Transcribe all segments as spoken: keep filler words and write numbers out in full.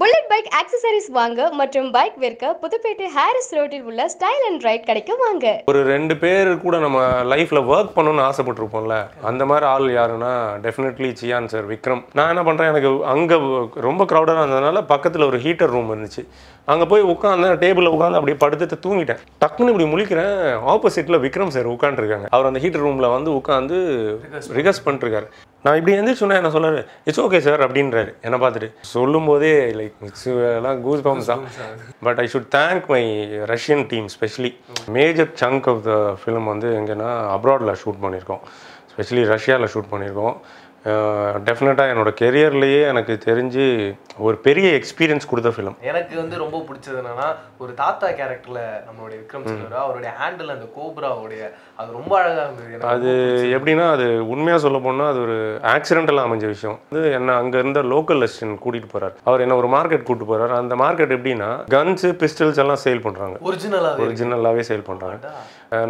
Bullet bike accessories வாங்க மற்றும் bike விற்க புதுப்பேட்டை ஹாரிஸ் ரோட்டில் உள்ள ஸ்டைல் அண்ட் ரைட் கடைக்கு வாங்க. ஒரு ரெண்டு பேர் கூட நம்ம லைஃப்ல வர்க் பண்ணணும்னு ஆசைப்பட்டிருப்போம்ல, அந்த மாதிரி ஆள் யாருன்னா டெஃபினெட்லி சியான் சார், விக்ரம். நான் என்ன பண்ணுறேன், எனக்கு அங்கே ரொம்ப க்ரௌடாக இருந்ததுனால பக்கத்தில் ஒரு ஹீட்டர் ரூம் இருந்துச்சு, அங்கே போய் உட்காந்து டேபிளில் உட்காந்து அப்படியே படுத்துட்டு தூங்கிட்டேன். டக்குன்னு இப்படி முழிக்கிறேன், ஆப்போசிட்டில் விக்ரம் சார் உட்காந்துருக்காங்க. அவர் அந்த ஹீட்டர் ரூமில் வந்து உட்காந்து ரிகஸ் பண்ணிட்டுருக்காரு. நான் இப்படி எழுந்திரிச்சு சொன்னேன், என்ன சொல்கிறாரு, இட்ஸ் ஓகே சார் அப்படின்றாரு. என்னை பார்த்துட்டு சொல்லும் போதே லைக் எல்லாம் கூஸ் பம்ப்ஸ் தான். But I should thank my Russian team specially. Major chunk of the film வந்து எங்கன்னா அப்ராடில் ஷூட் பண்ணியிருக்கோம், ஸ்பெஷலி ரஷ்யாவில் ஷூட் பண்ணியிருக்கோம். டெஃபினட்டாக என்னோடய கெரியர்லேயே எனக்கு தெரிஞ்சு ஒரு பெரிய எக்ஸ்பீரியன்ஸ் கொடுத்த ஃபிலிம். எனக்கு வந்து ரொம்ப பிடிச்சது என்னென்னா, ஒரு தாத்தா கேரக்டரில் நம்மளுடைய விக்ரம் சொல்லுவார், அவருடைய ஹேண்டில் அந்த கோப்ராவுடைய அது ரொம்ப அழகாக இருந்தது. அது எப்படின்னா, அது உண்மையாக சொல்ல போனால் அது ஒரு ஆக்சிடென்டலாக அமைஞ்ச விஷயம். வந்து என்ன, அங்கே இருந்த லோக்கல் லெஸ்டன் கூட்டிகிட்டு போகிறார். அவர் என்ன ஒரு மார்க்கெட் கூப்பிட்டு போகிறார். அந்த மார்க்கெட் எப்படின்னா கன்ஸு பிஸ்டல்ஸ் எல்லாம் சேல் பண்ணுறாங்க, ஒரிஜினலாக ஒரிஜினலாகவே சேல் பண்ணுறாங்க.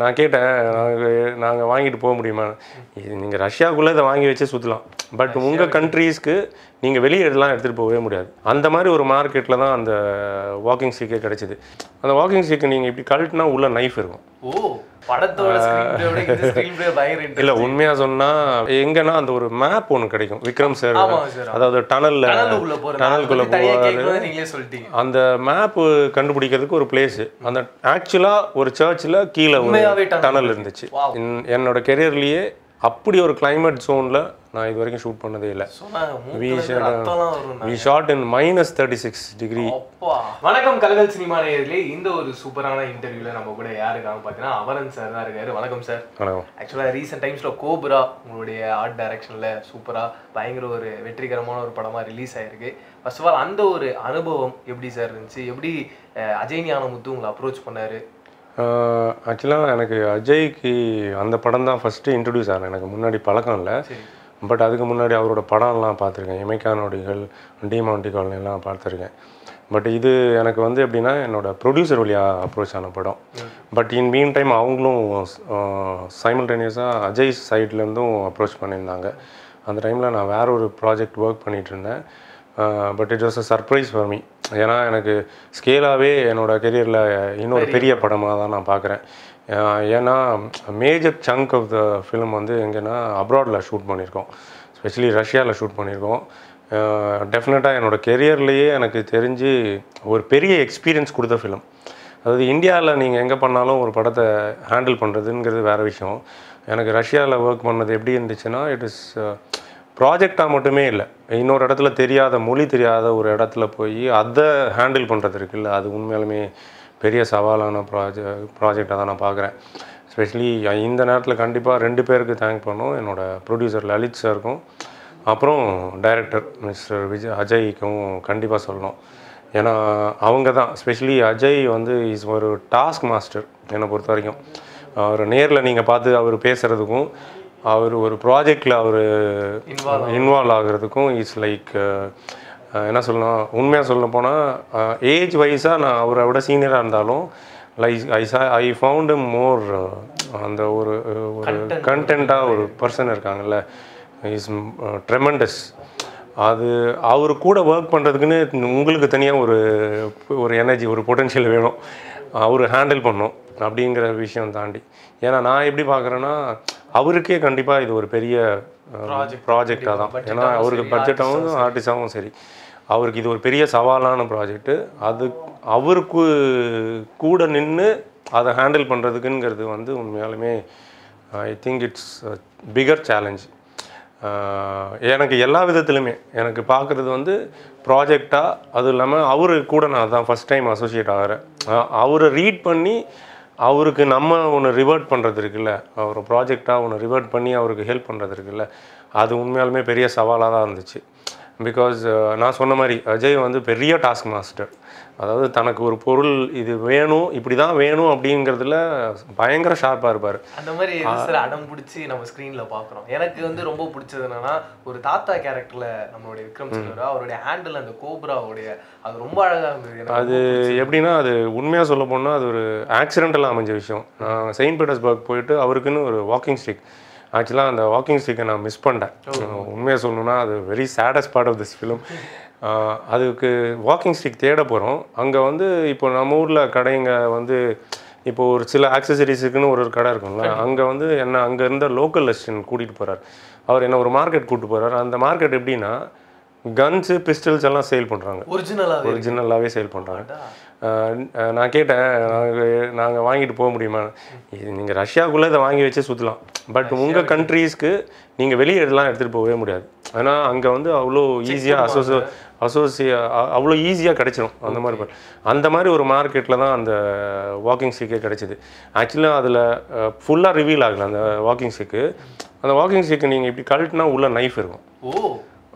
நான் கேட்டேன், நாங்கள் நாங்கள் வாங்கிட்டு போக முடியுமா? நீங்கள் ரஷ்யாவுக்குள்ளே இதை வாங்கி வச்சு சுற்றலாம், பட் உங்கள் கண்ட்ரீஸ்க்கு நீங்கள் வெளியெல்லாம் எடுத்துகிட்டு போகவே முடியாது. அந்த மாதிரி ஒரு மார்க்கெட்டில் தான் அந்த வாக்கிங் ஸ்டிக்கே கிடச்சிது. அந்த வாக்கிங் ஸ்டிக்கை நீங்கள் இப்படி கழட்டினா உள்ள நைஃப் இருக்கும். ஓ, படத்தோட இல்லை, உண்மையாக சொன்னால் எங்கன்னா அந்த ஒரு மேப் ஒன்று கிடைக்கும் விக்ரம் சார், அதாவது டனலில் டனலுக்குள்ளே போவார். அந்த மேப்பு கண்டுபிடிக்கிறதுக்கு ஒரு பிளேஸு, அந்த ஆக்சுவலாக ஒரு சர்ச்சில் கீழே ஒரு டனல் இருந்துச்சு. என்னோட கெரியர்லேயே அப்படி ஒரு கிளைமேட் ஜோனில் நான் இது வரைக்கும் ஷூட் பண்ணதே இல்லை. We shot in minus thirty six degree. வணக்கம் கலகல் சினிமா நேயர்களே, இந்த ஒரு சூப்பரான இன்டர்வியூவில் நம்ம கூட யாருக்காக பார்த்தீங்கன்னா அவரன் சார் தான் இருக்காரு. வணக்கம் சார். வணக்கம். ஆக்சுவலாக ரீசெண்ட் டைம்ஸில் கோபுரா உங்களுடைய ஆர்ட் டைரக்ஷனில் சூப்பராக பயங்கர ஒரு வெற்றிகரமான ஒரு படமாக ரிலீஸ் ஆகிருக்கு. ஃபர்ஸ்ட் ஆஃப் ஆல் அந்த ஒரு அனுபவம் எப்படி சார் இருந்துச்சு? எப்படி அஜய் ஞானமுத்து உங்களை அப்ரோச் பண்ணார்? ஆக்சுவலாக எனக்கு அஜய்க்கு அந்த படம் தான் ஃபஸ்ட்டு இன்ட்ரடியூஸ் ஆகலை, எனக்கு முன்னாடி பழக்கம் இல்லை. பட் அதுக்கு முன்னாடி அவரோட படம்லாம் பார்த்துருக்கேன், எமைக்கா நொடிகள், டிமாண்டி காலனிலாம் பார்த்துருக்கேன். பட் இது எனக்கு வந்து எப்படின்னா என்னோடய ப்ரொடியூசர் வழியாக அப்ரோச் ஆன படம். பட் இன் மீன் டைம் அவங்களும் சைமல்டேனியஸாக அஜய் சைட்லேருந்தும் அப்ரோச் பண்ணியிருந்தாங்க. அந்த டைமில் நான் வேற ஒரு ப்ராஜெக்ட் ஒர்க் பண்ணிகிட்ருந்தேன். But it was a surprise for me. ஏன்னா எனக்கு ஸ்கேலாகவே என்னோடய கெரியரில் இன்னொரு பெரிய படமாக தான் நான் பார்க்குறேன். ஏன்னா major chunk of the film வந்து எங்கன்னா அப்ராடில் ஷூட் பண்ணியிருக்கோம், ஸ்பெஷலி ரஷ்யாவில் ஷூட் பண்ணியிருக்கோம். டெஃபினட்டாக என்னோடய கெரியர்லேயே எனக்கு தெரிஞ்சு ஒரு பெரிய எக்ஸ்பீரியன்ஸ் கொடுத்த ஃபிலிம். அதாவது இந்தியாவில் நீங்கள் எங்கே பண்ணாலும் ஒரு படத்தை ஹேண்டில் பண்ணுறதுங்கிறது வேறு விஷயம். எனக்கு ரஷ்யாவில் ஒர்க் பண்ணது எப்படி இருந்துச்சுன்னா, இட் இஸ் ப்ராஜெக்டாக மட்டுமே இல்லை, இன்னொரு இடத்துல தெரியாத மொழி தெரியாத ஒரு இடத்துல போய் அதை ஹேண்டில் பண்ணுறது இருக்குல்ல, அது உண்மையாலுமே பெரிய சவாலான ப்ராஜெ ப்ராஜெக்டாக தான் நான் பார்க்குறேன். ஸ்பெஷலி இந்த நேரத்தில் கண்டிப்பாக ரெண்டு பேருக்கு தேங்க் பண்ணோம், என்னோடய ப்ரொடியூசர் லலித் சாருக்கும், அப்புறம் டைரக்டர் மிஸ்டர் விஜய் அஜய்க்கும் கண்டிப்பாக சொல்லணும். ஏன்னா அவங்க தான் ஸ்பெஷலி அஜய் வந்து இஸ் ஒரு டாஸ்க் மாஸ்டர் என்னை பொறுத்த வரைக்கும். அவர் நேரில் நீங்கள் பார்த்து அவர் பேசுகிறதுக்கும் அவர் ஒரு ப்ராஜெக்டில் அவர் இன்வால்வ் ஆகிறதுக்கும் இஸ் லைக் என்ன சொல்லணும், உண்மையாக சொல்ல போனால் ஏஜ் வைஸாக நான் அவரை விட சீனியராக இருந்தாலும் லைக் ஐ சா ஐ ஃபவுண்ட் மோர் அந்த ஒரு ஒரு கண்டென்ட்டாக ஒரு பர்சன் இருக்காங்கல்ல, இஸ் ட்ரெமெண்டஸ். அது அவர் கூட ஒர்க் பண்ணுறதுக்குன்னு உங்களுக்கு தனியாக ஒரு ஒரு எனர்ஜி ஒரு பொட்டென்ஷியல் வேணும், அவர் ஹேண்டில் பண்ணும் அப்படிங்கிற விஷயம் தாண்டி. ஏன்னா நான் எப்படி பார்க்குறேன்னா அவருக்கே கண்டிப்பாக இது ஒரு பெரிய ப்ராஜெக்டாக தான், ஏன்னா அவருக்கு பட்ஜெட்டாகவும் ஆர்டிஸ்டாகவும் சரி அவருக்கு இது ஒரு பெரிய சவாலான ப்ராஜெக்ட்டு. அது அவருக்கு கூட நின்று அதை ஹேண்டில் பண்ணுறதுக்குங்கிறது வந்து உண்மையாலுமே I think it's bigger challenge எனக்கு எல்லா விதத்துலையுமே. எனக்கு பார்க்குறது வந்து ப்ராஜெக்டாக, அதுவும் இல்லாமல் அவரு கூட நான் தான் ஃபஸ்ட் டைம் அசோசியேட் ஆகிறேன். அவரை ரீட் பண்ணி அவருக்கு நம்ம ஒன்று ரிவர்ட் பண்ணுறது இருக்குல்ல, ஒரு ப்ராஜெக்டாக ஒன்று ரிவர்ட் பண்ணி அவருக்கு ஹெல்ப் பண்ணுறது இருக்குல்ல, அது உண்மையாலுமே பெரிய சவாலாக தான் இருந்துச்சு. பிகாஸ் நான் சொன்ன மாதிரி அஜய் வந்து பெரிய டாஸ்க் மாஸ்டர். அதாவது தனக்கு ஒரு பொருள் இது வேணும், இப்படி தான் வேணும் அப்படிங்கிறதுல பயங்கர ஷார்ப்பாக இருப்பார். அந்த மாதிரி சார் அடம் பிடிச்சி நம்ம ஸ்க்ரீனில் பார்க்குறோம். எனக்கு வந்து ரொம்ப பிடிச்சது என்னென்னா, ஒரு தாத்தா கேரக்டரில் நம்மளுடைய விக்ரம் சொல்லுவார், அவருடைய ஹேண்டில் அந்த கோப்ராவுடைய அது ரொம்ப அழகாக இருந்தது. அது எப்படின்னா அது உண்மையாக சொல்ல போனால் அது ஒரு ஆக்சிடென்டலாக அமைஞ்ச விஷயம். நான் செயின்ட் பீட்டர்ஸ்பர்க் போயிட்டு அவருக்குன்னு ஒரு வாக்கிங் ஸ்டிக், ஆக்சுவலாக அந்த வாக்கிங் ஸ்டிக்கை நான் மிஸ் பண்ணிட்டேன். உண்மையாக சொல்லணுன்னா அது very saddest part of this film. அதுக்கு வாக்கிங் ஸ்டிக் தேட போகிறோம். அங்கே வந்து இப்போ நம்ம ஊரில் கடைங்க வந்து இப்போ ஒரு சில ஆக்சசரிஸுக்குன்னு ஒரு ஒரு கடை இருக்கும்ல, அங்கே வந்து என்ன அங்கே இருந்த லோக்கல் அசிஸ்டன்ட் கூட்டிகிட்டு போகிறார். அவர் என்ன ஒரு மார்க்கெட் கூப்பிட்டு போகிறார். அந்த மார்க்கெட் எப்படின்னா கன்ஸு பிஸ்டல்ஸ் எல்லாம் சேல் பண்ணுறாங்க, ஒரிஜினலாக ஒரிஜினலாகவே சேல் பண்ணுறாங்க. நான் கேட்டேன், நாங்கள் நாங்கள் வாங்கிட்டு போக முடியுமா? இது நீங்கள் ரஷ்யாவுக்குள்ளே இதை வாங்கி வச்சு சுற்றலாம், பட் உங்கள் கண்ட்ரீஸ்க்கு நீங்கள் வெளியே இதெல்லாம் எடுத்துகிட்டு போகவே முடியாது. ஏன்னா அங்கே வந்து அவ்வளோ ஈஸியாக அசோசோ அசோசியா அவ்வளோ ஈஸியாக கிடச்சிடும். அந்த மாதிரி அந்த மாதிரி ஒரு மார்க்கெட்டில் தான் அந்த வாக்கிங் ஸ்டிக்கே கிடச்சிது. ஆக்சுவலாக அதில் ஃபுல்லாக ரிவீல் ஆகலை அந்த வாக்கிங் ஸ்டிக்கு. அந்த வாக்கிங் ஸ்டிக்கு நீங்கள் இப்படி கழட்டினா உள்ள நைஃப் இருக்கும். ஓ,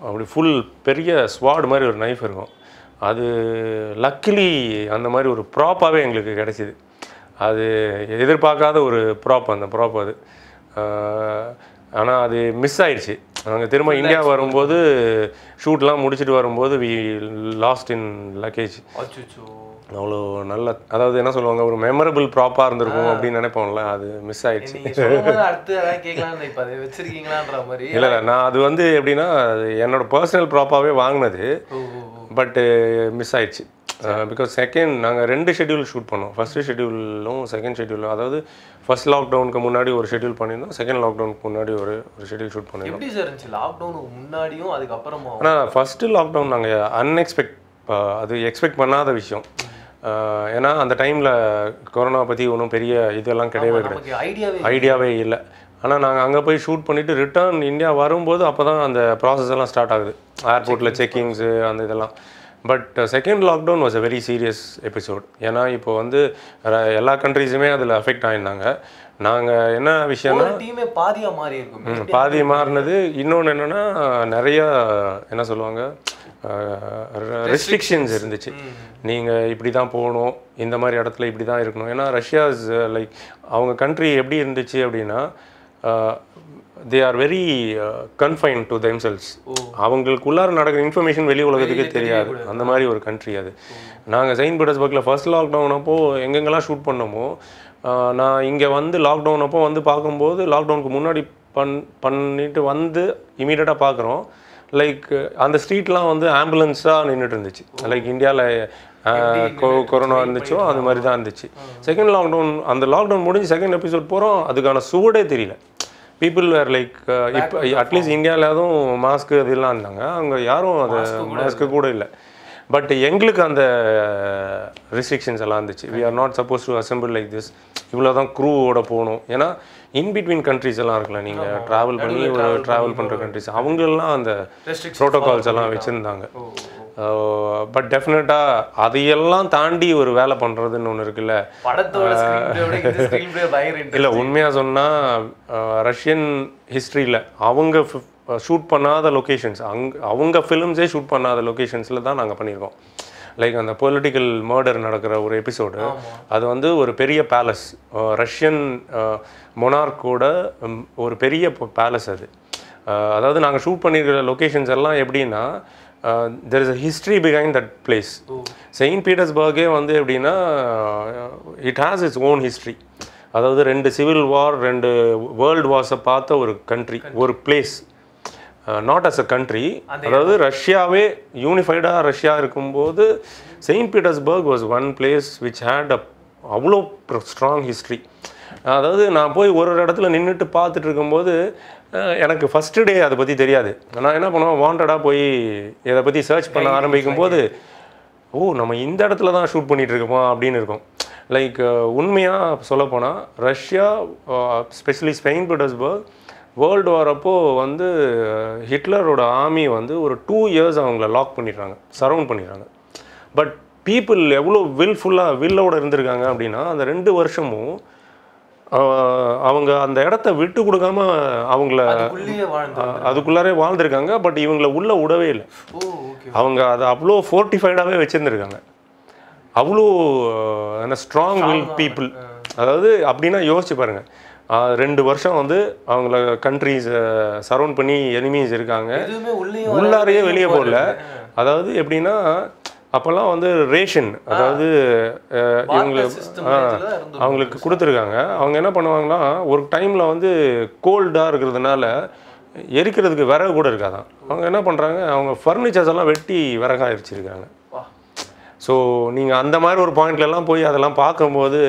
அப்படி ஃபுல் பெரிய ஸ்வாட் மாதிரி ஒரு நைஃப் இருக்கும். அது லக்கிலி அந்த மாதிரி ஒரு ப்ராப்பாகவே எங்களுக்கு கிடச்சிது. அது எதிர்பார்க்காத ஒரு ப்ராப், அந்த ப்ராப் அது. ஆனால் அது மிஸ் ஆயிடுச்சு. நாங்கள் திரும்ப இந்தியா வரும்போது ஷூட்லாம் முடிச்சுட்டு வரும்போது வி லாஸ்ட் இன் லக்கேஜ். அவ்வளோ நல்ல, அதாவது என்ன சொல்லுவாங்க, ஒரு மெமரபிள் ப்ராப்பாக இருந்திருக்கும் அப்படின்னு நினைப்போம்ல, அது மிஸ் ஆயிடுச்சு. இல்லை இல்லை, நான் அது வந்து எப்படின்னா அது என்னோட பர்சனல் ப்ராப்பாகவே வாங்கினது, பட்டு மிஸ் ஆயிடுச்சு. பிகாஸ் செகண்ட் நாங்கள் ரெண்டு ஷெட்யூல் ஷூட் பண்ணோம், ஃபஸ்ட்டு ஷெட்யூலும் செகண்ட் ஷெட்யூலும். அதாவது ஃபர்ஸ்ட் லாக்டவுனுக்கு முன்னாடி ஒரு ஷெட்யூல் பண்ணியிருந்தோம், செகண்ட் லாக்டவுனுக்கு முன்னாடி ஒரு ஒரு ஷெட்யூல் ஷூட் பண்ணியிருந்தோம். எப்படி சார் இருந்துச்சு லாக்டவுனுக்கு முன்னாடியும் அதுக்கப்புறமா? ஆனால் ஃபஸ்ட்டு லாக்டவுன் நாங்கள் அன்எக்ஸ்பெக்ட், அது எக்ஸ்பெக்ட் பண்ணாத விஷயம். ஏன்னா அந்த டைமில் கொரோனா பற்றி ஒன்றும் பெரிய இதெல்லாம் கிடையவே கிடையாது, ஐடியாவே இல்லை. ஆனால் நாங்கள் அங்கே போய் ஷூட் பண்ணிவிட்டு ரிட்டர்ன் இந்தியா வரும்போது அப்போ தான் அந்த ப்ராசஸ் எல்லாம் ஸ்டார்ட் ஆகுது, ஏர்போர்ட்டில் செக்கிங்ஸு அந்த இதெல்லாம். But second lockdown was a very serious episode. ஏன்னா இப்போ வந்து எல்லா கண்ட்ரீஸுமே அதில் அஃபெக்ட் ஆகியிருந்தாங்க. நாங்கள் என்ன விஷயம்னா டீமே பாதியாக மாறி இருக்கும், பாதியாக மாறினது. இன்னொன்று என்னென்னா நிறையா என்ன சொல்லுவாங்க, ரெஸ்ட்ரிக்ஷன்ஸ் இருந்துச்சு. நீங்கள் இப்படி தான் போகணும், இந்த மாதிரி இடத்துல இப்படி தான் இருக்கணும். ஏன்னா ரஷ்யாஸ் லைக் அவங்க கண்ட்ரி எப்படி இருந்துச்சு அப்படின்னா they are very confine to themselves. அவங்களுக்குள்ளார நடக்கிற இன்ஃபர்மேஷன் வெளி உலகத்துக்கே தெரியாது, அந்த மாதிரி ஒரு கண்ட்ரி அது. நாங்கள் செயின்ட் பீட்டர்ஸ்பர்க்கில் ஃபர்ஸ்ட் லாக்டவுன் அப்போ எங்கெங்கெல்லாம் ஷூட் பண்ணோமோ, நான் இங்கே வந்து லாக்டவுன் அப்போ வந்து பார்க்கும்போது லாக்டவுனுக்கு முன்னாடி பண் பண்ணிட்டு வந்து இமீடியட்டாக பார்க்குறோம், லைக் அந்த ஸ்ட்ரீட்லாம் வந்து ஆம்புலன்ஸாக நின்றுட்டு இருந்துச்சு. லைக் இந்தியாவில் கொரோனா இருந்துச்சோ அது மாதிரி தான் இருந்துச்சு. செகண்ட் லாக்டவுன், அந்த லாக்டவுன் முடிஞ்சு செகண்ட் எபிசோட் போகிறோம், அதுக்கான சூடே தெரியல. பீப்புள் வேர் லைக் இப்போ அட்லீஸ்ட் இந்தியாவில் அதுவும் மாஸ்க்கு அதெல்லாம் இருந்தாங்க, அங்கே யாரும் அது மாஸ்க்கு கூட இல்லை. பட் எங்களுக்கு அந்த ரெஸ்ட்ரிக்ஷன்ஸ் எல்லாம் இருந்துச்சு. We are not suppose to assemble like this, இவ்வளோ தான் க்ரூவோட போகணும். ஏன்னா இன்பிட்வீன் கண்ட்ரிஸ் எல்லாம் இருக்கலாம், நீங்கள் ட்ராவல் பண்ணி ஒரு ட்ராவல் பண்ணுற கண்ட்ரிஸ் அவங்களெலாம் அந்த ப்ரோட்டோகால்ஸ் எல்லாம் வச்சுருந்தாங்க. பட் டெஃபினட்டாக அதையெல்லாம் தாண்டி ஒரு வேலை பண்ணுறதுன்னு ஒன்று இருக்குல்ல. இல்லை உண்மையாக சொன்னால் ரஷ்யன் ஹிஸ்ட்ரியில் அவங்க ஷூட் பண்ணாத லொக்கேஷன்ஸ், அங்கே அவங்க ஃபிலிம்ஸே ஷூட் பண்ணாத லொக்கேஷன்ஸில் தான் நாங்கள் பண்ணியிருக்கோம். லைக் அந்த பொலிட்டிக்கல் மர்டர் நடக்கிற ஒரு எபிசோடு, அது வந்து ஒரு பெரிய பேலஸ், ரஷ்யன் மொனார்க்கோட ஒரு பெரிய பேலஸ் அது. அதாவது நாங்கள் ஷூட் பண்ணியிருக்கிற லொக்கேஷன்ஸ் எல்லாம் எப்படின்னா there is a history behind that place. Saint பீட்டர்ஸ்பர்கே வந்து எப்படின்னா it has its own history. அதாவது ரெண்டு சிவில் வார், ரெண்டு வேர்ல்டு வார்ஸை பார்த்த ஒரு கண்ட்ரி, ஒரு place, not as a country. அதாவது ரஷ்யாவே யூனிஃபைடாக ரஷ்யா இருக்கும்போது Saint Petersburg was one place which had a அவ்வளோ ஸ்ட்ராங் ஹிஸ்ட்ரி. அதாவது நான் போய் ஒரு ஒரு இடத்துல நின்றுட்டு பார்த்துட்டு இருக்கும்போது எனக்கு ஃபஸ்ட்டு டே அதை பற்றி தெரியாது. நான் என்ன பண்ணுவேன், வாண்டடாக போய் இதை பற்றி சர்ச் பண்ண ஆரம்பிக்கும் போது ஓ நம்ம இந்த இடத்துல தான் ஷூட் பண்ணிகிட்டு இருக்கோமா அப்படின்னு இருக்கும். லைக் உண்மையாக சொல்லப்போனால் Russia specially Saint Petersburg world war அப்போது வந்து ஹிட்லரோட ஆர்மி வந்து ஒரு டூ இயர்ஸ் அவங்கள லாக் பண்ணிடுறாங்க, சரவுண்ட் பண்ணிடுறாங்க. பட் பீப்புள் எவ்வளோ வில்ஃபுல்லாக வில்லோடு இருந்திருக்காங்க அப்படின்னா அந்த ரெண்டு வருஷமும் அவங்க அந்த இடத்த விட்டு கொடுக்காம அவங்கள அதுக்குள்ளாரே வாழ்ந்துருக்காங்க. பட் இவங்கள உள்ளே விடவே இல்லை, அவங்க அதை அவ்வளோ ஃபோர்ட்டிஃபைடாகவே வச்சுருந்துருக்காங்க. அவ்வளோ என்ன ஸ்ட்ராங் வில் பீப்புள். அதாவது அப்படின்னா யோசிச்சு பாருங்கள், ரெண்டு வருஷம் வந்து அவங்கள கண்ட்ரீஸை சரவுண்ட் பண்ணி எனிமீஸ் இருக்காங்க, உள்ளாரையே வெளியே போகல. அதாவது எப்படின்னா அப்போல்லாம் வந்து ரேஷன், அதாவது இவங்களுக்கு அவங்களுக்கு கொடுத்துருக்காங்க. அவங்க என்ன பண்ணுவாங்கன்னா ஒரு டைமில் வந்து கோல்டாக இருக்கிறதுனால எரிக்கிறதுக்கு விறகு கூட இருக்காதான். அவங்க என்ன பண்றாங்க, அவங்க ஃபர்னிச்சர்ஸ் எல்லாம் வெட்டி விறகா எரிச்சிருக்காங்க. ஸோ நீங்க அந்த மாதிரி ஒரு பாயிண்ட்ல எல்லாம் போய் அதெல்லாம் பார்க்கும்போது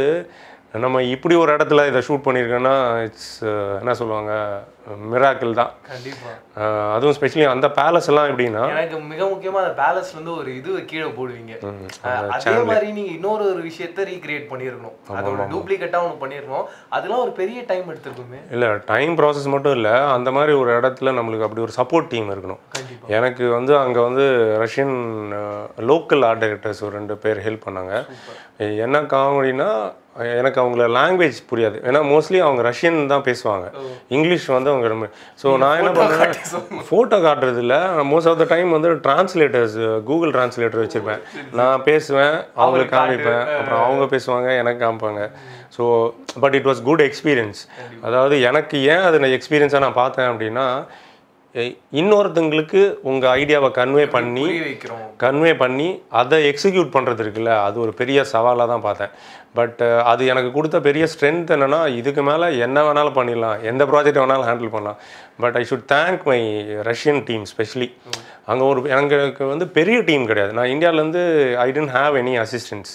நம்ம இப்படி ஒரு இடத்துல இதை ஷூட் பண்ணியிருக்கோன்னா இட்ஸ் என்ன சொல்லுவாங்க, மிராக்கிள் தான் கண்டிப்பாக. அதுவும் ஸ்பெஷலி அந்த பேலஸ் எல்லாம் எப்படின்னா, எனக்கு மிக முக்கியமாக அந்த பேலஸ்லேருந்து ஒரு இது கீழே போடுவீங்க. அதே மாதிரி நீங்கள் இன்னொரு ஒரு விஷயத்தை ரீக்ரியேட் பண்ணியிருக்கணும், அதோட டூப்ளிகேட்டாக ஒன்று பண்ணியிருக்கணும். அதெல்லாம் ஒரு பெரிய டைம் எடுத்துருக்குமே. இல்லை, டைம் ப்ராசஸ் மட்டும் இல்லை, அந்த மாதிரி ஒரு இடத்துல நம்மளுக்கு அப்படி ஒரு சப்போர்ட் டீம் இருக்கணும். எனக்கு வந்து அங்கே வந்து ரஷ்யன் லோக்கல் ஆர்ட் டைரக்டர்ஸ் ஒரு ரெண்டு பேர் ஹெல்ப் பண்ணாங்க. என்ன காமெடினா, எனக்கு அவங்கள லாங்குவேஜ் புரியாது. ஏன்னா மோஸ்ட்லி அவங்க ரஷ்யன் தான் பேசுவாங்க, இங்கிலீஷ் வந்து அவங்க ரொம்ப. ஸோ நான் என்ன பண்ணுறேன், ஃபோட்டோ காட்டுறதில்ல, மோஸ்ட் ஆஃப் த டைம் வந்து டிரான்ஸ்லேட்டர்ஸ், கூகுள் டிரான்ஸ்லேட்டர் வச்சுருப்பேன். நான் பேசுவேன், அவங்களுக்கு காமிப்பேன், அப்புறம் அவங்க பேசுவாங்க, எனக்கு காமிப்பாங்க. So but it was good experience. அதாவது எனக்கு ஏன் அது நான் எக்ஸ்பீரியன்ஸாக நான் பார்த்தேன் அப்படின்னா, இன்னொருத்தங்களுக்கு உங்கள் ஐடியாவை கன்வே பண்ணி கன்வே பண்ணி அதை எக்ஸிக்யூட் பண்ணுறது இருக்குல்ல, அது ஒரு பெரிய சவாலாக தான் பார்த்தேன். பட் அது எனக்கு கொடுத்த பெரிய ஸ்ட்ரென்த் என்னென்னா, இதுக்கு மேலே என்ன வேணாலும் பண்ணிடலாம், எந்த ப்ராஜெக்ட் வேணாலும் ஹேண்டில் பண்ணலாம். But I should thank my Russian team specially. அங்கே ஒரு எனக்கு வந்து பெரிய டீம் கிடையாது. நான் இந்தியாவிலேருந்து I didn't have any assistance.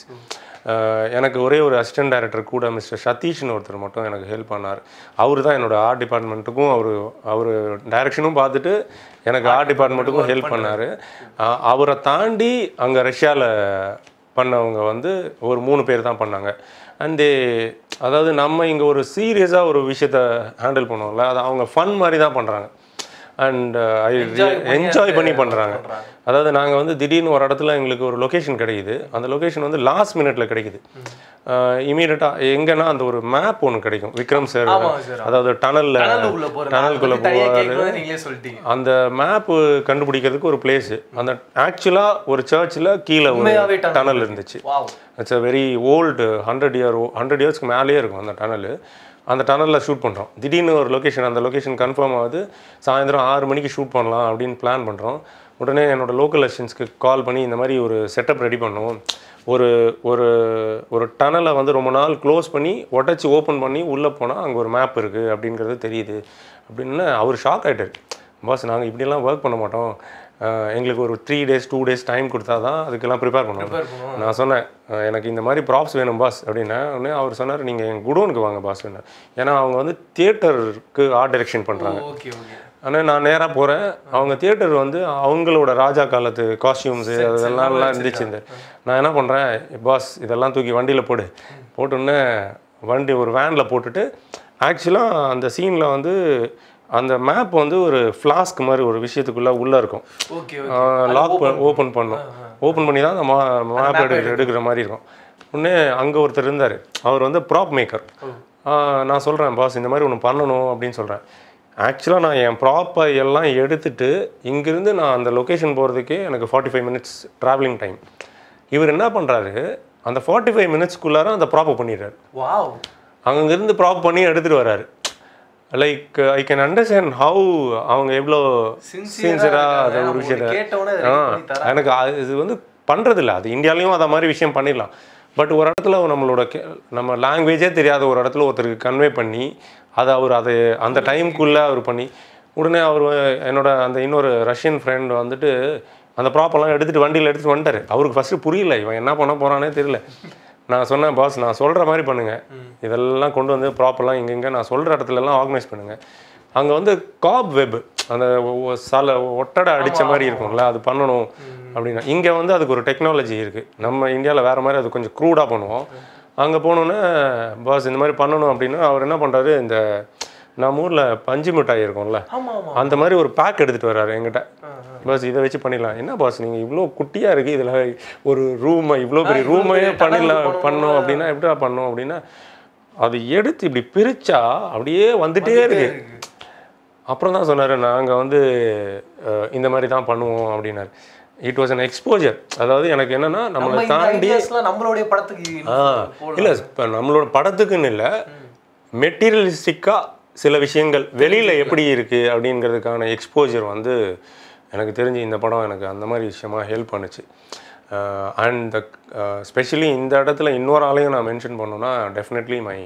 எனக்கு ஒரே ஒரு அசிஸ்டன்ட் டைரக்டர் கூட மிஸ்டர் சதீஷ்னு ஒருத்தர் மட்டும் எனக்கு ஹெல்ப் பண்ணார். அவர் தான் என்னோடய ஆர்ட் டிபார்ட்மெண்ட்டுக்கும் அவர் அவர் டைரக்ஷனும் பார்த்துட்டு எனக்கு ஆர்ட் டிபார்ட்மெண்ட்டுக்கும் ஹெல்ப் பண்ணார். அவரை தாண்டி அங்கே ரஷ்யாவில் பண்ணவங்க வந்து ஒரு மூணு பேர் தான் பண்ணாங்க. அண்டு அதாவது நம்ம இங்கே ஒரு சீரியஸாக ஒரு விஷயத்தை ஹேண்டில் பண்ணுவோம்ல, அது அவங்க ஃபன் மாதிரி தான் பண்ணுறாங்க. அண்ட் ஐ என்ஜாய் பண்ணி பண்ணுறாங்க. அதாவது நாங்கள் வந்து திடீர்னு ஒரு இடத்துல எங்களுக்கு ஒரு லொக்கேஷன் கிடைக்குது. அந்த லொக்கேஷன் வந்து லாஸ்ட் மினிட்ல கிடைக்குது. இமீடியட்டாக எங்கன்னா அந்த ஒரு மேப் ஒன்று கிடைக்கும், விக்ரம் சார். அதாவது டனலில் டனலுக்குள்ளே போவார். அந்த மேப்பு கண்டுபிடிக்கிறதுக்கு ஒரு பிளேஸு. அந்த ஆக்சுவலாக ஒரு சர்ச்சில் கீழே ஒரு டனல் இருந்துச்சு. It's a very old, hundred year hundred இயர்ஸ்க்கு மேலேயே இருக்கும் அந்த டனல். அந்த டனலில் ஷூட் பண்ணுறோம். திடீர்னு ஒரு லொக்கேஷன், அந்த லொக்கேஷன் கன்ஃபார்ம் ஆகுது. சாயந்தரம் ஆறு மணிக்கு ஷூட் பண்ணலாம் அப்படின்னு பிளான் பண்ணுறோம். உடனே என்னோடய லோக்கல் அசிஸ்டன்ஸ்க்கு கால் பண்ணி இந்த மாதிரி ஒரு செட்டப் ரெடி பண்ணுவோம். ஒரு ஒரு ஒரு டனலை வந்து ரொம்ப நாள் க்ளோஸ் பண்ணி உடச்சி ஓப்பன் பண்ணி உள்ளே போனால் அங்கே ஒரு மேப் இருக்குது அப்படிங்கிறது தெரியுது அப்படின்னு அவர் ஷாக் ஆகிட்டார். பாஸ், நாங்கள் இப்படிலாம் ஒர்க் பண்ண மாட்டோம், எங்களுக்கு ஒரு three days two days time கொடுத்தா தான் அதுக்கெல்லாம் ப்ரிப்பேர் பண்ணுவோம். நான் சொன்னேன், எனக்கு இந்த மாதிரி ப்ராப்ஸ் வேணும் பாஸ் அப்படின்னா, உடனே அவர் சொன்னார், நீங்கள் எங்கள் குடோனுக்கு வாங்க பாஸ் சொன்னார். ஏன்னா அவங்க வந்து தியேட்டருக்கு ஆர்ட் டைரக்ஷன் பண்ணுறாங்க. ஆனால் நான் நேராக போகிறேன். அவங்க தியேட்டர் வந்து அவங்களோட ராஜா காலத்து காஸ்டியூம்ஸு அதெல்லாம்லாம் இருந்துச்சு. நான் என்ன பண்ணுறேன், பாஸ் இதெல்லாம் தூக்கி வண்டியில் போடு போட்டோன்னே வண்டி ஒரு வேனில் போட்டுட்டு, ஆக்சுவலாக அந்த சீனில் வந்து அந்த மேப் வந்து ஒரு ஃப்ளாஸ்க் மாதிரி ஒரு விஷயத்துக்குள்ளே உள்ளே இருக்கும். லாக் ஓப்பன் பண்ணும், ஓப்பன் பண்ணி தான் அந்த மேப் எடு எடுக்கிற மாதிரி இருக்கும். உடனே அங்கே ஒருத்தர் இருந்தார், அவர் வந்து ப்ராப் மேக்கர். நான் சொல்கிறேன், பாஸ் இந்த மாதிரி ஒன்று பண்ணணும் அப்படின்னு சொல்கிறேன். ஆக்சுவலாக நான் என் ப்ராப்பை எல்லாம் எடுத்துகிட்டு இங்கேருந்து நான் அந்த லொக்கேஷன் போகிறதுக்கே எனக்கு forty five minutes travelling time. இவர் என்ன பண்ணுறாரு, அந்த ஃபார்ட்டி ஃபைவ் மினிட்ஸ்க்குள்ளார அந்த ப்ராப்பை பண்ணிடுறாரு. வாவ், அங்கேருந்து ப்ராப் பண்ணி எடுத்துகிட்டு வர்றாரு. Like I can understand how அவங்க எவ்வளோ சின்சியராக அதை ஒரு விஷயத்தை. ஆ, எனக்கு இது வந்து பண்ணுறதில்ல. அது இந்தியாவிலையும் அதை மாதிரி விஷயம் பண்ணிடலாம். பட் ஒரு இடத்துல நம்மளோட நம்ம லாங்குவேஜே தெரியாத ஒரு இடத்துல ஒருத்தருக்கு கன்வே பண்ணி அதை அவர் அதை அந்த டைமுக்குள்ளே அவர் பண்ணி, உடனே அவர் என்னோட அந்த இன்னொரு ரஷ்யன் ஃப்ரெண்ட் வந்துட்டு அந்த ப்ராப்பெல்லாம் எடுத்துகிட்டு வண்டியில் எடுத்துகிட்டு வந்துட்டார். அவருக்கு ஃபஸ்ட்டு புரியல, இவன் என்ன பண்ண போகிறானே தெரியல. நான் சொன்னேன், பாஸ் நான் சொல்கிற மாதிரி பண்ணுங்கள், இதெல்லாம் கொண்டு வந்து ப்ராப்பெல்லாம் எங்கெங்கே நான் சொல்கிற இடத்துலலாம் ஆர்கனைஸ் பண்ணுங்கள். அங்கே வந்து காப் வெப், அந்த சல ஒட்டடை அடித்த மாதிரி இருக்கும்ல, அது பண்ணணும் அப்படின்னா. இங்கே வந்து அதுக்கு ஒரு டெக்னாலஜி இருக்குது, நம்ம இந்தியாவில் வேறு மாதிரி அது கொஞ்சம் க்ரூடாக பண்ணுவோம். அங்கே போனோன்னே பாஸ் இந்த மாதிரி பண்ணணும் அப்படின்னா அவர் என்ன பண்ணுறாரு, இந்த நம்ம ஊரில் பஞ்சு மிட்டாய் இருக்கும்ல அந்த மாதிரி ஒரு பேக் எடுத்துகிட்டு வர்றாரு எங்கிட்ட. பாஸ் இதை வச்சு பண்ணிடலாம். என்ன பாஸ் நீங்கள் இவ்வளோ குட்டியாக இருக்குது, இதில் ஒரு ரூமை இவ்வளோ பெரிய ரூமையே பண்ணிடலாம் பண்ணோம் அப்படின்னா எப்படியா பண்ணோம் அப்படின்னா, அது எடுத்து இப்படி பிரித்தா அப்படியே வந்துகிட்டே இருக்கு. அப்புறம் தான் சொன்னார், நாங்கள் வந்து இந்த மாதிரி தான் பண்ணுவோம் அப்படின்னாரு. It was an exposure. அதாவது எனக்கு என்னன்னா, நம்மளை தாண்டி நம்மளுடைய படத்துக்கு ஆ இல்லை இப்போ நம்மளோட படத்துக்குன்னு இல்லை, மெட்டீரியலிஸ்டிக்காக சில விஷயங்கள் வெளியில் எப்படி இருக்குது அப்படிங்கிறதுக்கான எக்ஸ்போஜர் வந்து எனக்கு தெரிஞ்சு இந்த படம் எனக்கு அந்த மாதிரி விஷயமாக ஹெல்ப் பண்ணுச்சு. அண்ட் த ஸ்பெஷலி இந்த இடத்துல இன்னொரு ஆளையும் நான் மென்ஷன் பண்ணோன்னா, definitely my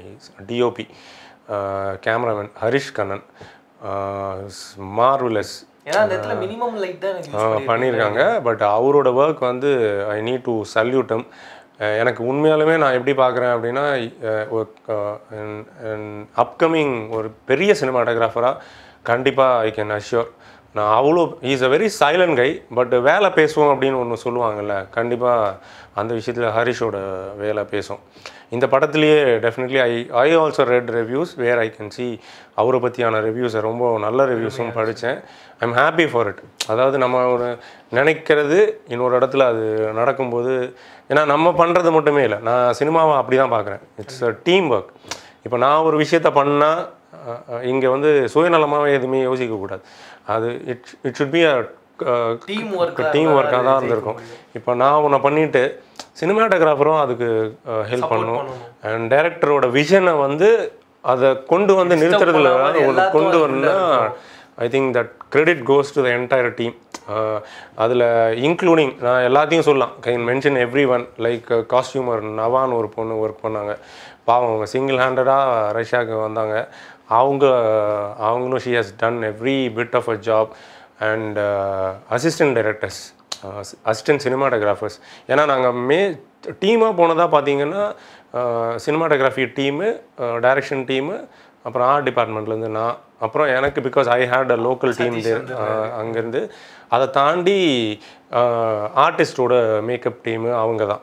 DOP cameraman Harish Kannan. uh, marvelous. Yeah, uh, minimum like that. Uh, but our work, I need to salute him. எனக்கு உண்மையாலுமே நான் எப்படி பார்க்கறேன் அப்படினா an upcoming ஒரு பெரிய சினிமாட்டோகிராஃபரா கண்டிப்பா I can assure. நான் அவளோ he is a very silent guy but வேலை பேசுவோம் அப்படினு ஒன்னு சொல்வாங்கல கண்டிப்பா அந்த விஷயத்துல ஹரிஷோட வேலை பேசும். இந்த படத்திலேயே definitely I I also read reviews where I can see அவர பத்தியான reviews ரொம்ப நல்ல reviews-உம் படிச்சேன். I am happy for it. அதாவது நம்ம ஒரு நினைக்கிறது இன்னொரு இடத்துல அது நடக்கும்போது ஏனா நம்ம பண்றது மட்டுமே இல்ல நான் சினிமாவை அப்படிதான் பார்க்கறேன். It's a team work. இப்போ நான் ஒரு விஷயத்தை பண்ணா இங்க வந்து சுயநலமாவே எதுமே யோசிக்க கூடாது. அது it should be a team work team work ஆ தான் இருக்கும். இப்போ நான் உன பண்ணிட்டு சினிமாட்டோகிராஃபரும் அதுக்கு ஹெல்ப் பண்ணனும். And டைரக்டரோட விஷனை வந்து அத கொண்டு வந்து நிறுத்துறதுல ஒரு கொண்டு வரணும்னா I think that credit goes to the entire team. Uh, including, I can mention everyone, like uh, costumer, Navan or Pono work Pavanga, single handed, Rasha Gavandanga, Aung, she has done every bit of a job, and uh, assistant directors, uh, assistant cinematographers. Yana team up on the cinematography team, uh, direction team. அப்புறம் art டிபார்ட்மென்ட்ல இருந்து நான் அப்புறம் எனக்கு because I had a local team there அங்க இருந்து அத தாண்டி ஆர்டிஸ்டோட மேக்கப் டீம் அவங்கதான்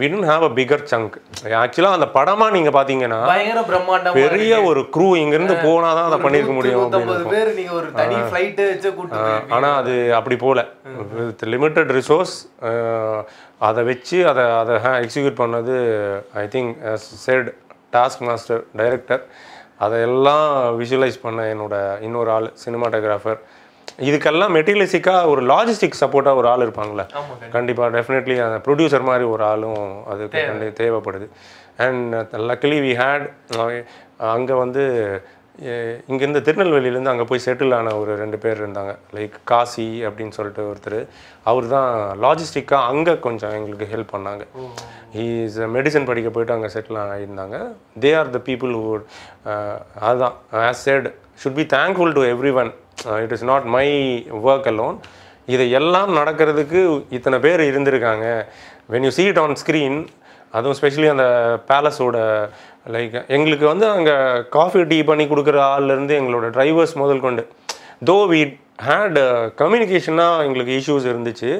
we didn't have a bigger chunk actually அந்த படமா நீங்க பாத்தீங்கன்னா பயங்கர பிரம்மாண்டமா பெரிய ஒரு crew இங்க இருந்து போனா தான் அத பண்ணிருக்க முடியும் two hundred fifty பேர் நீங்க ஒரு தனி flight வெச்சு கூட்டி ஆனா அது அப்படி போல with limited resource அத வெச்சு அத அத எக்ஸிக்யூட் பண்ணது I think as said task master director அதெல்லாம் விஷுவலைஸ் பண்ண என்னோட இன்னொரு ஆள் சினிமாட்டோகிராஃபர் இதுக்கெல்லாம் மெட்டீரியலிஸ்டிக்கா ஒரு லாஜிஸ்டிக் சப்போர்ட்டா ஒரு ஆள் இருப்பாங்கல கண்டிப்பா डेफिनेटலி அந்த ப்ரொடியூசர் மாதிரி ஒரு ஆளும் அதுக்கு கண்டிப்பா தேவைப்படுது and luckily we had அங்க வந்து இங்க இந்த திருநெல்வேலில இருந்து அங்க போய் செட்டில் ஆன ஒரு ரெண்டு பேர் இருந்தாங்க லைக் காசி அப்படினு சொல்லிட்டு ஒருத்தர் அவர்தான் லாஜிஸ்டிக்கா அங்க கொஞ்சம் உங்களுக்கு ஹெல்ப் பண்ணாங்க he is a medicine படிக்க போயிட்டு அங்க செட்டில் ஆயிருந்தாங்க they are the people who அதான் as said should be thankful to everyone uh, it is not my work alone இது எல்லாம் நடக்கிறதுக்கு இத்தனை பேர் இருந்திருக்காங்க when you see it on screen அதுவும் especially அந்த பேலஸோட லைக் எங்களுக்கு வந்து அங்க காபி டீ பண்ணி குடுக்குற ஆள்ல இருந்து எங்களோட டிரைவர்ஸ் முதல் கொண்டு தோ we had communication எங்களுக்கு issues இருந்துச்சு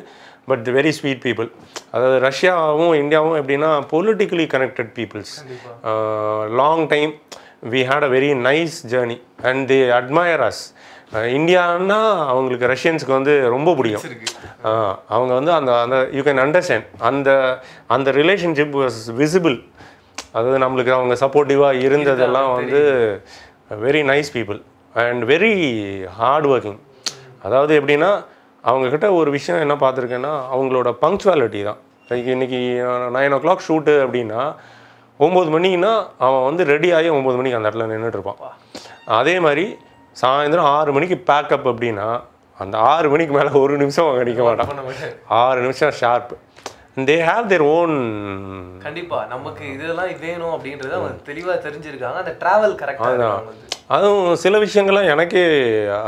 but the very sweet people அதாவது ரஷ்யாவும் இந்தியாவும் எப்படினா politically connected peoples long time we had a very nice journey and they admire us இந்தியானா அவங்களுக்கு ரஷ்யன்ஸ்க்கு வந்து ரொம்ப பிடிக்கும் அவங்க வந்து அந்த you can understand அந்த அந்த relationship was visible அதாவது நமக்கு அவங்க சப்போர்ட்டிவா இருந்ததெல்லாம் வந்து very nice people and very hard working அதாவது எப்படினா அவங்க கிட்ட ஒரு விஷயம் என்ன பாத்துர்க்கேன்னா அவங்களோட பங்க்சுவாலிட்டி தான் like இன்னைக்கு nine o'clock ஷூட் அப்படினா nine மணினா அவன் வந்து ரெடி ஆயி nine மணிக்கு அந்த இடத்துல நின்னுட்டு இருப்பான் அதே மாதிரி சாயந்திரம் six மணிக்கு பேக் அப் அப்படினா அந்த six மணிக்கு மேல ஒரு நிமிஷம் அடிக்க மாட்டான் six நிமிஷம் sharp they have their own கண்டிப்பா நமக்கு இதெல்லாம் வேணும் அப்படிங்கறது அவங்க தெளிவா தெரிஞ்சிருக்காங்க அந்த travel கரெக்ட்டா வந்து அதுவும் சில விஷயங்கள எனக்கு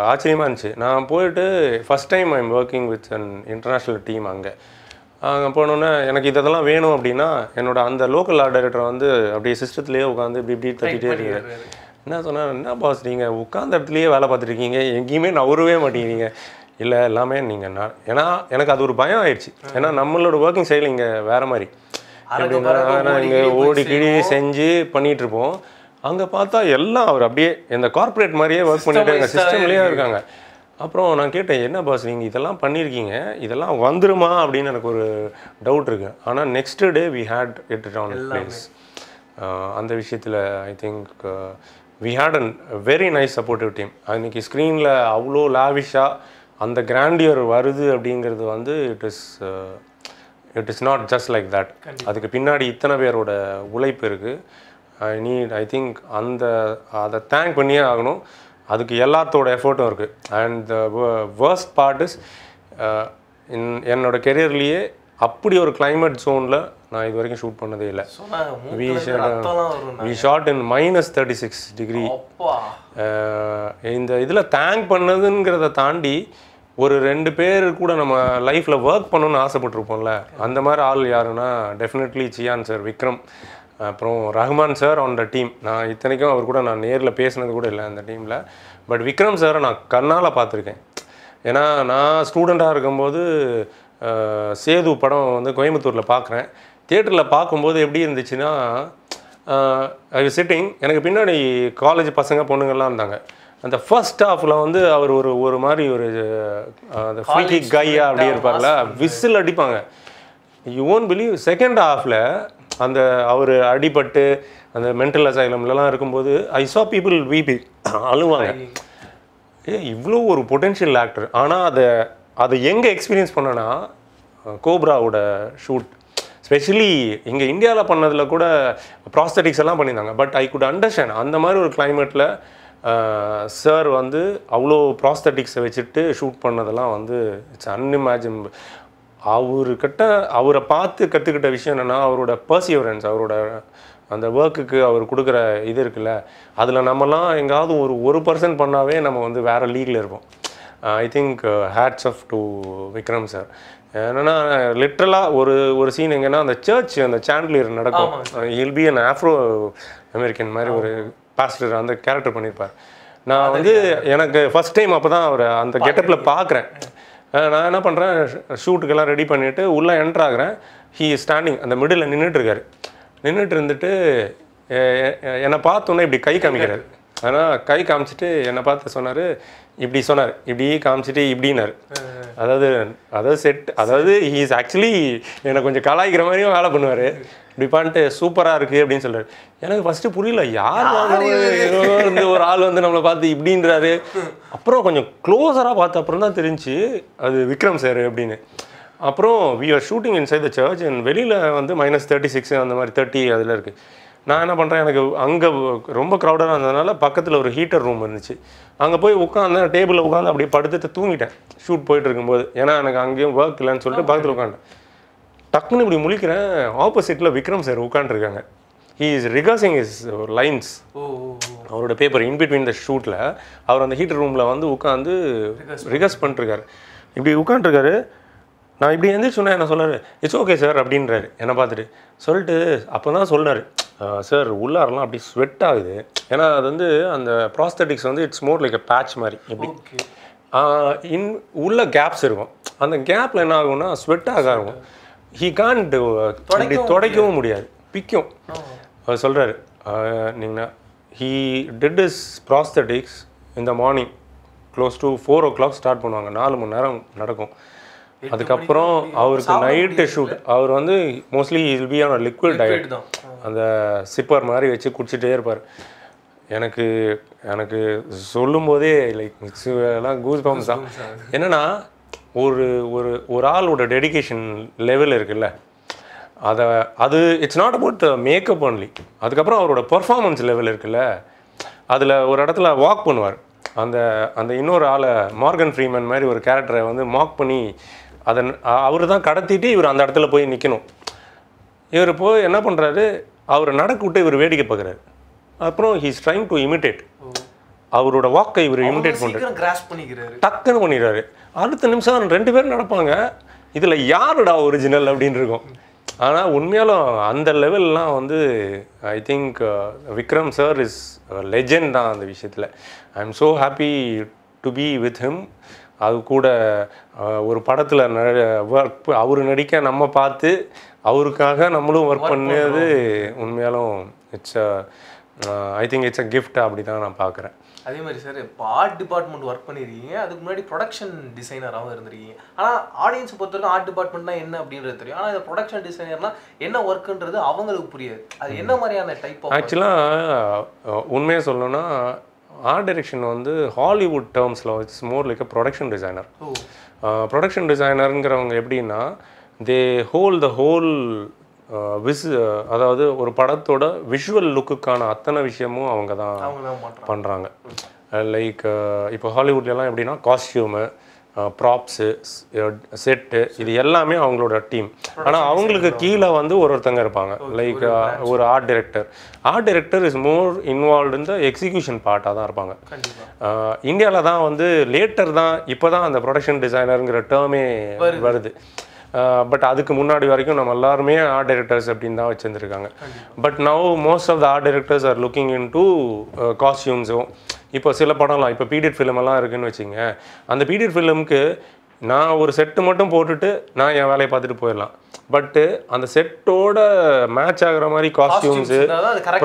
ஆச்சரியமா இருந்துச்சு நான் போயிடு first time I am working with an international team அங்க அங்க போனேன்னா எனக்கு இதெல்லாம் வேணும் அப்படினா என்னோட அந்த லோக்கல் ஆர்ட் டைரக்டர் வந்து அப்படியே சிஸ்டத்திலே உட்கார்ந்து இப்படி இப்படி தட்டிட்டே இருக்காரு என்ன சொன்னா என்ன பாஸ் நீங்க உட்கார்ந்த இடத்துலயே வேலை பார்த்துட்டு இருக்கீங்க எங்கயுமே நவரவே மாட்டீங்க இல்ல எல்லாமே நீங்க ஏனா எனக்கு அது ஒரு பயம் ஆயிருச்சு ஏனா நம்மளோட வர்க்கிங் ஸ்டைல் இங்க வேற மாதிரி இங்க ஓடி கிடி செஞ்சு பண்ணிட்டு இருப்போம் அங்க பார்த்தா எல்லாம் அவர் அப்படியே இந்த கார்ப்பரேட் மாதிரியே வர்க் பண்ணிட்டு இருக்காங்க சிஸ்டம்லயே இருக்காங்க அப்புறம் நான் கேட்டேன் என்ன பாஸ் நீங்க இதெல்லாம் பண்ணிருக்கீங்க இதெல்லாம் வந்துருமா அப்படின எனக்கு ஒரு டவுட் இருக்கு ஆனா next day we had it on place அந்த விஷயத்துல I think uh, we had a very nice supportive team அன்னைக்கு ஸ்கிரீன்ல அவ்ளோ லாவிஷா And the grandeur வருது அப்படிங்கிறது வந்து it is uh, it is not just like that அதுக்கு பின்னாடி இத்தனை பேரோட உழைப்பு இருக்கு I need I think அந்த அத thank பண்ணியே ஆகணும் அதுக்கு எல்லாத்தோட எஃபோர்ட்டும் இருக்கு and the worst part is என்னோட கரியர்லயே அப்படி ஒரு climate zoneல We, shot, we shot in minus thirty-six degree. Uh, in the idla thank pannadungiradha taandi oru rendu per kuda nama life la work pannonu aasaipattiruppomla andha mari all yaruna definitely Chiyaan sir, Vikram, appo Rahman sir on the team. Na ithanikkum avaru kuda na nerla pesunadhu kuda illa andha team la, but Vikram sir na kannala paathiruken. Ena na student ah irukumbodhu Sedu padam vandu Coimbatore la paakren, theater la paakumbodhu eppadi irundichina, Uh, I was sitting, I was in college, and the first half, the free kick guy, whistle. You won't believe, second half, and the mental asylum, I saw people weeping. He's a potential actor. But if you experience Cobra shoot, especially in India, la pannadhula kuda prosthetics ellam pannidanga, but I could understand andha mari or climate la uh, sir vandu avlo prosthetics vechittu shoot pannadala vandu it's unimaginable. Avaru kitta avara paathu kattukita vishayam enna avaroda perseverance, avaroda andha work ku avaru kudukra idu irukla, adula nammala engaadhu oru one percent pannave nama vandu vera league la irupom. I think uh, hats off to Vikram sir. And literally, one scene in the church, the chandelier, he'll be an Afro-American Mary, pastor, and the character. Now, the first time I was get up, I was shoot ready, enter, he is standing in the middle and in the middle. Ana kai kamchite ena paathu sonaru ibdi sonaru ibdi kamchite ibdi nar adhaadu adha set adhaadu he is actually ena konja kalaikkira mariyum hala pannuvaru ibdi paante super ah irukku appdin solraru enak first puriyala yaar vandu or aal vandu nammala paathu ibdi ndraru approm konja closer ah paatha approm dhaan therinji adu Vikram sir appdinu approm we are shooting inside the church and velila vandu minus thirty-six and mari thirty adula irukku. I was ரொம்ப a crowd அதனால பக்கத்துல ஒரு heater room இருந்துச்சு. அங்க போய் உட்கார்ந்த டேபிள்ல உட்கார்ந்து அப்படியே படுத்துட்டு தூங்கிட்டேன். ஷூட் போயிட்டு இருக்கும்போது ஏனா எனக்கு அங்கேயும் வர்க் இல்லன்னு சொல்லிட்டு பக்கத்துல உட்கார்ந்தேன். டக்குனு இப்படி முழிக்கிறேன், ஆப்போசிட்ல விக்ரம் சார் உட்கார்ந்திருக்காங்க. He is rehearsing his lines. ஓ அவரோட பேப்பர் in between the shootல அவர் அந்த ஹீட்டர் ரூம்ல வந்து உட்கார்ந்து ரிஹர்ஸ் பண்ணிருக்காரு. இப்படி உட்கார்ந்திருக்காரு. நான் இப்படி எந்திர சொன்னா என்ன சொல்றாரு? இட்ஸ் ஓகே சார் அப்படின்றாரு. என்ன பாத்துட்டு சொல்லிட்டு அப்பதான் சொல்றாரு, sir, உள்ளாரெல்லாம் அப்படி ஸ்வெட் ஆகுது. ஏன்னா அது வந்து அந்த ப்ராஸ்தெடிக்ஸ் வந்து it's more like a patch மாதிரி. ஓகே. இன் உள்ள கேப்ஸ் இருக்கும். அந்த கேப்ல என்ன ஆகும்னா ஸ்வெட் ஆக ஆரம்பிக்கும். He can't தொடைக்கவும் முடியாது. பிக்கும். அவர் சொல்றாரு, நீங்க he did his prosthetics in the morning close to four o'clock start பண்ணுவாங்க. four மணி நேரம் நடக்கும். அதுக்கப்புறம் அவருக்கு நைட் ஷூட். அவர் வந்து mostly he will be on a liquid diet. அந்த சிப்பர் மாதிரி வச்சு குடிச்சிட்டே இருப்பார். எனக்கு எனக்கு சொல்லும்போதே லைக் எல்லாம் கூஸ் பம்ப்ஸ் தான். என்னன்னா ஒரு ஒரு ஒரு ஆளோட டெடிகேஷன் லெவல் இருக்குல்ல, அத அது it's not about the makeup only. அதுக்கப்புறம் அவரோட பெர்ஃபார்மன்ஸ் லெவல் இருக்குல்ல, அதில் ஒரு இடத்துல வாக் பண்ணுவார். அந்த அந்த இன்னொரு ஆளை மார்கன் ஃப்ரீமன் மாதிரி ஒரு கேரக்டரை வந்து மார்க் பண்ணி அதை அவரு தான் கடத்திட்டு இவர் அந்த இடத்துல போய் நிற்கணும். இவர் போய் என்ன பண்ணுறாரு, அவர் நடக்க விட்டு இவர் வேடிக்கை பார்க்குறாரு. அப்புறம் he is trying to imitate. அவரோட வாக்கை இவர் இமிடேட் பண்ணுறாரு. டக்குன்னு பண்ணிடுறாரு. அடுத்த நிமிஷம் ரெண்டு பேரும் நடப்பாங்க. இதில் யாரோட ஒரிஜினல் அப்படின்னு இருக்கும். ஆனால் உண்மையாலும் அந்த லெவல்லாம் வந்து I think Vikram sir is legend தான் அந்த விஷயத்தில். I am so happy to be with him. அது கூட ஒரு படத்தில் ஒர்க் அவர் நடிக்க நம்ம பார்த்து அவருக்காக நம்மளும் ஒர்க் பண்ணது உண்மையாலும் it's I think it's a gift அப்படி தான் நான் பார்க்குறேன். அதே மாதிரி சார் இப்போ ஆர்ட் டிபார்ட்மெண்ட் ஒர்க் பண்ணியிருக்கீங்க, அதுக்கு முன்னாடி ப்ரொடக்ஷன் டிசைனராகவும் இருந்திருக்கீங்க. ஆனால் ஆடியன்ஸை பொறுத்த வரைக்கும் ஆர்ட் டிபார்ட்மெண்ட்னா என்ன அப்படின்றது தெரியும். ஆனால் இந்த ப்ரொடக்ஷன் டிசைனர்னால் என்ன ஒர்க்குன்றது அவங்களுக்கு புரியாது. அது என்ன மாதிரியான டைப் ஆஃப் ஆக்சுவலாக உண்மையாக சொல்லணும்னா ஆர்ட் டைரக்ஷன் வந்து ஹாலிவுட் டேர்ம்ஸில் it's more like a production designer. Production டிசைனருங்கிறவங்க எப்படின்னா தே ஹோல் த ஹோல் விஸ் அதாவது ஒரு படத்தோட விஷுவல் லுக்குக்கான அத்தனை விஷயமும் அவங்க தான் பண்ணுறாங்க. லைக் இப்போ ஹாலிவுட்லாம் எப்படின்னா காஸ்டியூமு, ப்ராப்ஸ் செட் இது எல்லாமே அவங்களோட டீம். ஆனால் அவங்களுக்கு கீழே வந்து ஒரு ஒருத்தங்க இருப்பாங்க. லைக் ஒரு art director art director is more involve இந்த எக்ஸிக்யூஷன் பார்ட்டாக தான் இருப்பாங்க. இந்தியாவில் தான் வந்து லேட்டர் தான் இப்போ தான் அந்த ப்ரொடக்ஷன் டிசைனருங்கிற டேர்மே வருது. பட் அதுக்கு முன்னாடி வரைக்கும் நம்ம எல்லாருமே ஆர்ட் டைரக்டர்ஸ் அப்படின்னு தான் வச்சுருந்துருக்காங்க. But now most of the art directors are looking into காஸ்டியூம்ஸும். இப்போ சில படம்லாம் இப்போ பீரியட் ஃபிலிமெல்லாம் இருக்குதுன்னு வச்சுங்க, அந்த பீரியட் ஃபிலிமுக்கு நான் ஒரு செட்டு மட்டும் போட்டுட்டு நான் என் வேலையை பார்த்துட்டு போயிடலாம். பட்டு அந்த செட்டோட மேட்ச் ஆகிற மாதிரி காஸ்டியூம்ஸு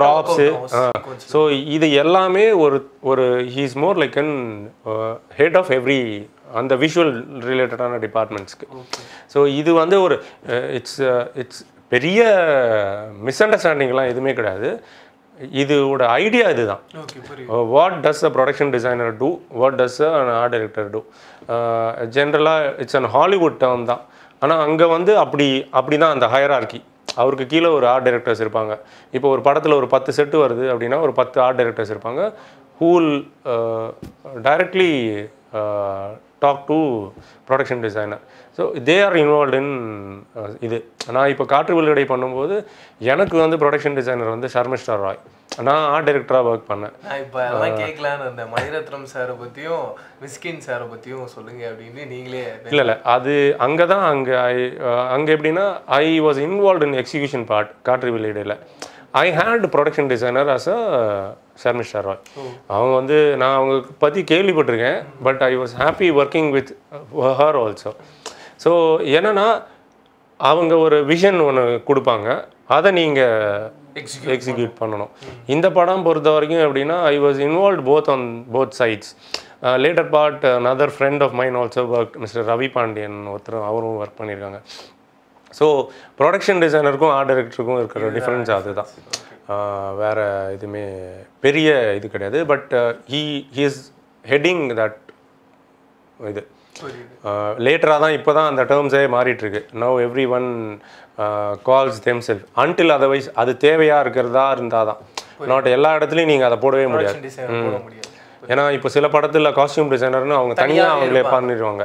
ப்ராப்ஸு ஸோ இது எல்லாமே ஒரு ஒரு he is more like an head of every அந்த விஷுவல் ரிலேட்டடான டிபார்ட்மெண்ட்ஸ்க்கு. ஸோ இது வந்து ஒரு இட்ஸ் இட்ஸ் பெரிய மிஸ் அண்டர்ஸ்டாண்டிங்லாம் எதுவுமே கிடையாது. இதோட ஐடியா இதுதான். What does a production designer do, what does an art director do. ஜென்ரலாக இட்ஸ் அன் ஹாலிவுட் டேர்ம் தான். ஆனால் அங்கே வந்து அப்படி அப்படி தான் அந்த ஹையரார்கி. அவருக்கு கீழே ஒரு ஆர்ட் டைரக்டர்ஸ் இருப்பாங்க. இப்போ ஒரு படத்தில் ஒரு பத்து செட்டு வருது அப்படின்னா ஒரு பத்து ஆர்ட் டைரக்டர்ஸ் இருப்பாங்க. Who will directly talk to production designer. So they are involved in இது. நான் இப்போ காற்று வில்கடை பண்ணும்போது எனக்கு வந்து ப்ரொடக்ஷன் டிசைனர் வந்து ஷர்மிஷ்டா ராய். நான் ஆர்ட் டைரக்டராக ஒர்க் பண்ணேன். நான் இப்போ அதெல்லாம் கேட்கலான்னு அந்த மணிரத்னம் சாரை பற்றியும் மிஸ்கின் சாரை பற்றியும் சொல்லுங்கள் அப்படின்னு நீங்களே. இல்லை இல்லை அது அங்கே தான் அங்கே ஐ அங்கே எப்படின்னா I was involve in execution part. காற்று வில்கடையில் I had production designer as a Sharmishta Roy. அவங்க வந்து நான் அவங்க பற்றி கேள்விப்பட்டிருக்கேன். But I was happy working with her also. So என்னென்னா அவங்க ஒரு விஷன் ஒன்று கொடுப்பாங்க, அதை நீங்கள் எக்ஸிக்யூட் பண்ணணும். இந்த படம் பொறுத்த வரைக்கும் எப்படின்னா I was involve both on both sides. Later part another friend of mine also work, mister Ravi Pandian ஒருத்தர் அவரும் ஒர்க் பண்ணியிருக்காங்க. ஸோ ப்ரொடக்ஷன் டிசைனருக்கும் ஆர்ட் டைரக்டருக்கும் இருக்கிற டிஃப்ரென்ஸ் அதுதான், வேறு எதுவுமே பெரிய இது கிடையாது. But he he is heading that. இது லேட்டராக தான் இப்போ தான் அந்த டேர்ம்ஸே மாறிட்டுருக்கு. Now every one calls them self until otherwise அது தேவையாக இருக்கிறதா இருந்தால் தான். நாட் எல்லா இடத்துலையும் நீங்கள் அதை போடவே முடியாது. ஏன்னா இப்போ சில படத்தில் காஸ்டியூம் டிசைனர்னு அவங்க தனியாக அவங்களே பண்ணிடுவாங்க.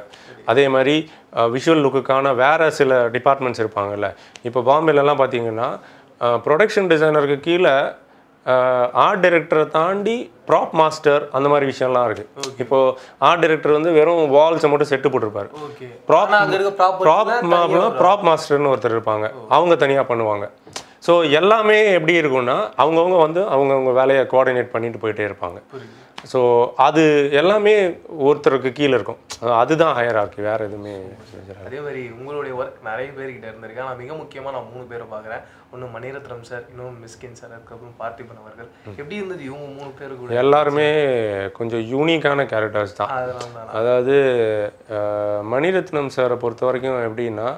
அதே மாதிரி விஷுவல் லுக்குக்கான வேறு சில டிபார்ட்மெண்ட்ஸ் இருப்பாங்கல்ல. இப்போ பாம்பேலலாம் பார்த்தீங்கன்னா ப்ரொடக்ஷன் டிசைனருக்கு கீழே ஆர்ட் டைரக்டரை தாண்டி ப்ராப் மாஸ்டர் அந்த மாதிரி விஷயம்லாம் இருக்குது. இப்போது ஆர்ட் டைரக்டர் வந்து வெறும் வால்ஸை மட்டும் செட்டு போட்டிருப்பாரு. ப்ராப் ப்ராப் ப்ராப் மாஸ்டர்னு ஒருத்தர் இருப்பாங்க, அவங்க தனியாக பண்ணுவாங்க. ஸோ எல்லாமே எப்படி இருக்குன்னா அவங்கவுங்க வந்து அவங்கவுங்க வேலையை கோஆர்டினேட் பண்ணிட்டு போயிட்டே இருப்பாங்க. ஸோ அது எல்லாமே ஒருத்தருக்கு கீழே இருக்கும். அதுதான் ஹையரார்கி, வேறு எதுவுமே. அதே மாதிரி உங்களுடைய ஒர்க் நிறைய பேர்கிட்ட இருந்திருக்கேன். நான் மிக முக்கியமாக நான் மூணு பேரை பார்க்குறேன். ஒன்று மணிரத்னம் சார், இன்னொன்று மிஸ்கின் சார், அதுக்கப்புறம் பார்த்திபன் அவர்கள். எப்படி இருந்தது இவங்க மூணு பேருக்கு? எல்லாருமே கொஞ்சம் யூனிக்கான கேரக்டர்ஸ் தான். அதாவது மணிரத்னம் சாரை பொறுத்த வரைக்கும் எப்படின்னா